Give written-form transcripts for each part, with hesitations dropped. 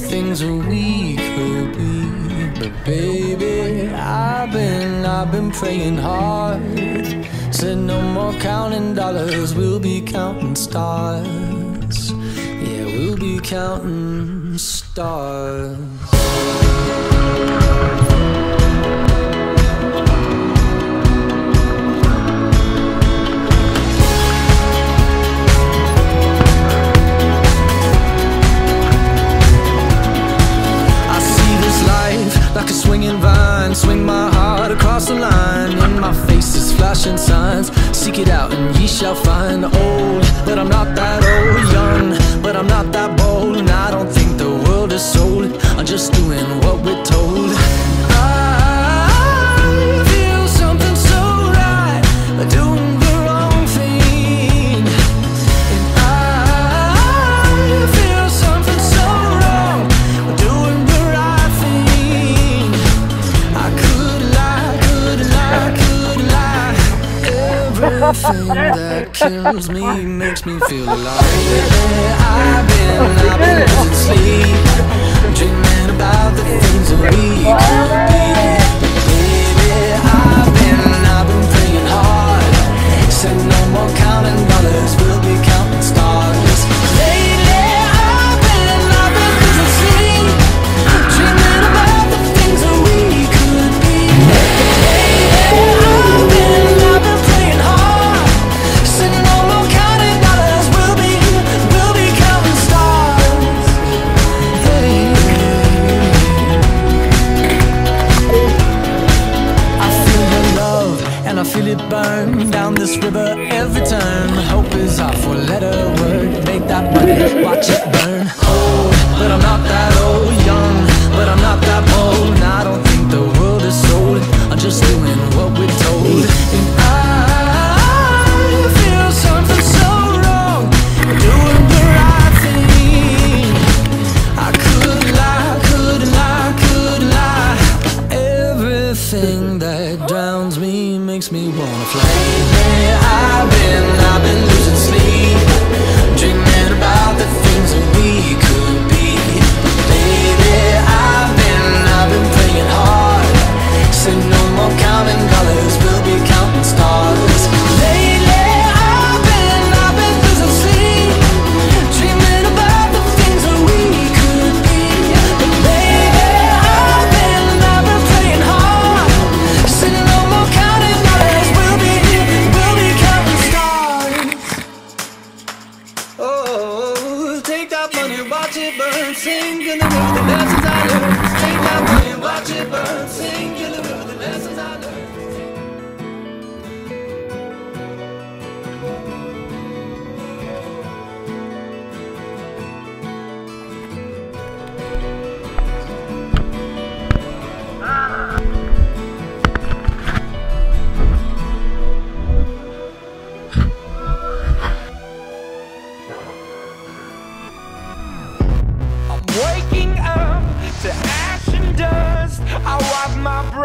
things that we could be. But baby, I've been praying hard. Said no more counting dollars, we'll be counting stars. Yeah, we'll be counting stars. Like a swinging vine, swing my heart across the line. In my face is flashing signs. Seek it out and ye shall find. Old, but I'm not that old. Young, but I'm not that bold. And I don't think the world is sold. I'm just doing what we're told. I feel something so right, doing the wrong thing. And I feel something so wrong, doing the right thing. I could lie, could lie, could lie. Everything that kills me makes me feel alive. I've been losing sleep, dreaming about the things that we could be. I feel it burn down this river every turn. Hope is our four-letter word. Make that money, watch it burn. Old, but I'm not that old. Young, but I'm not that bold. And I don't think the world is sold. I'm just doing what we're told. And I feel something so wrong, doing the right thing. I could lie, could lie, could lie. Everything that drowns me makes me wanna fly. Lately, I've been losing sleep, dreaming about the things that we could be. Lately, I've been playing hard. Said no more counting dollars, we'll be counting stars. Lately, I've been losing sleep, dreaming about the things that we could be. Lately, I've been playing hard. Said no more counting. Watch it burn, sing in the river, the lessons I learned. Take that money and watch it burn, sing in the river, the lessons I learned. Waking up to ash and dust, I wipe my brow.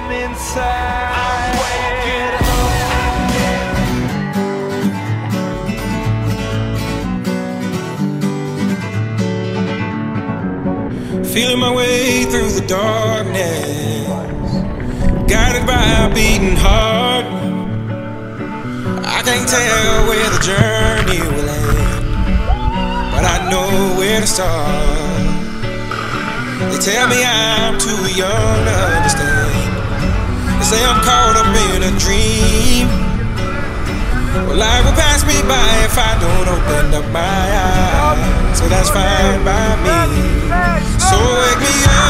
from inside. I'm waking up, feeling my way through the darkness, guided by a beating heart. I can't tell where the journey will end, but I know where to start. They tell me I'm too young to understand. They say I'm caught up in a dream. Well, life will pass me by if I don't open up my eyes, so that's fine by me. So wake me up.